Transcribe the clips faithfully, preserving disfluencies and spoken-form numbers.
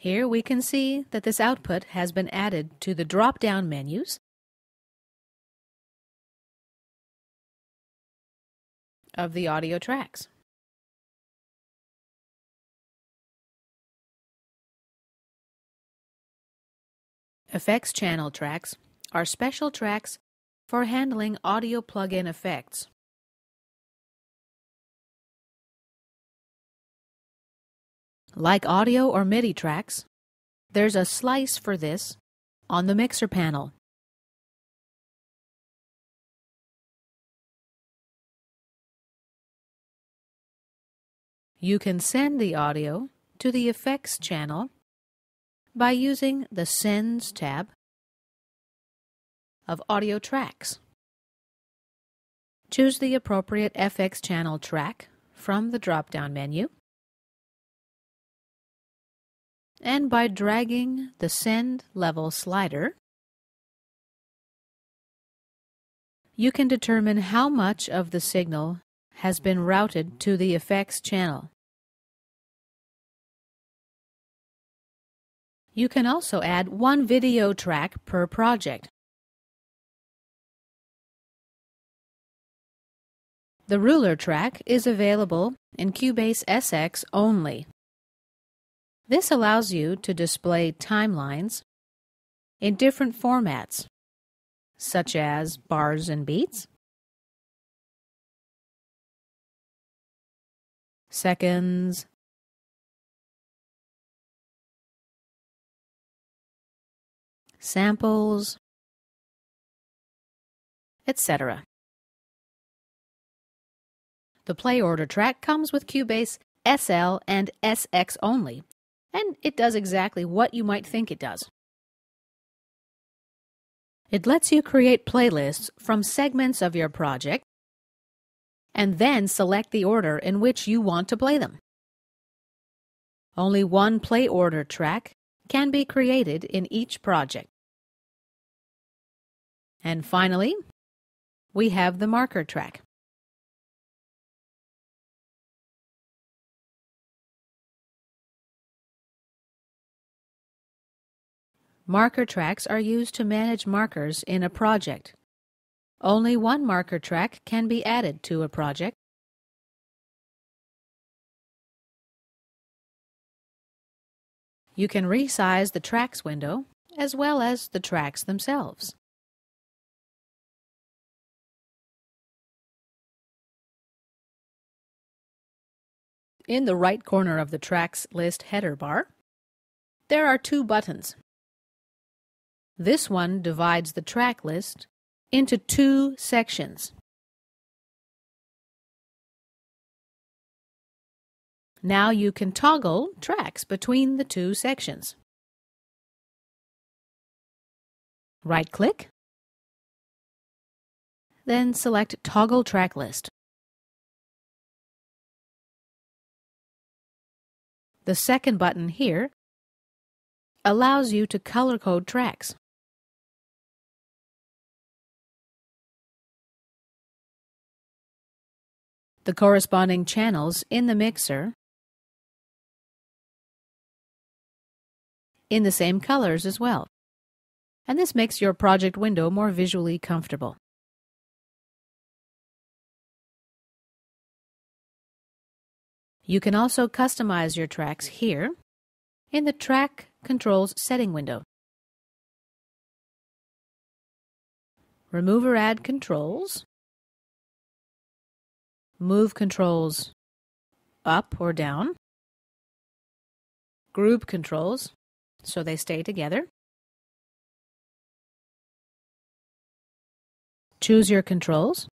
Here we can see that this output has been added to the drop-down menus of the audio tracks. Effects channel tracks are special tracks for handling audio plug-in effects. Like audio or MIDI tracks, there's a slice for this on the mixer panel. You can send the audio to the effects channel by using the Sends tab of Audio Tracks. Choose the appropriate F X channel track from the drop-down menu, and by dragging the Send Level slider, you can determine how much of the signal has been routed to the effects channel. You can also add one video track per project. The ruler track is available in Cubase S X only. This allows you to display timelines in different formats, such as bars and beats, seconds, samples, et cetera. The play order track comes with Cubase S L and S X only, and it does exactly what you might think it does. It lets you create playlists from segments of your project and then select the order in which you want to play them. Only one play order track can be created in each project. And finally, we have the marker track. Marker tracks are used to manage markers in a project. Only one marker track can be added to a project. You can resize the tracks window as well as the tracks themselves. In the right corner of the tracks list header bar, there are two buttons. This one divides the track list into two sections. Now you can toggle tracks between the two sections. Right-click, then select Toggle Track List. The second button here allows you to color-code tracks. The corresponding channels in the mixer in the same colors as well, and this makes your project window more visually comfortable. You can also customize your tracks here in the Track Controls setting window. Remove or add controls, move controls up or down, group controls so they stay together. Choose your controls,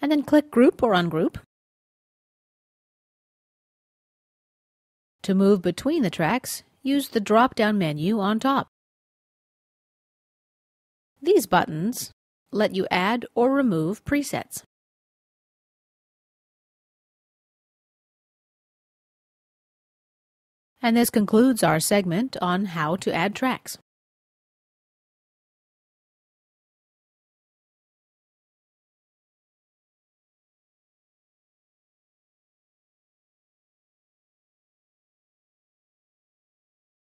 and then click Group or Ungroup to move between the tracks. Use the drop-down menu on top. These buttons let you add or remove presets. And this concludes our segment on how to add tracks.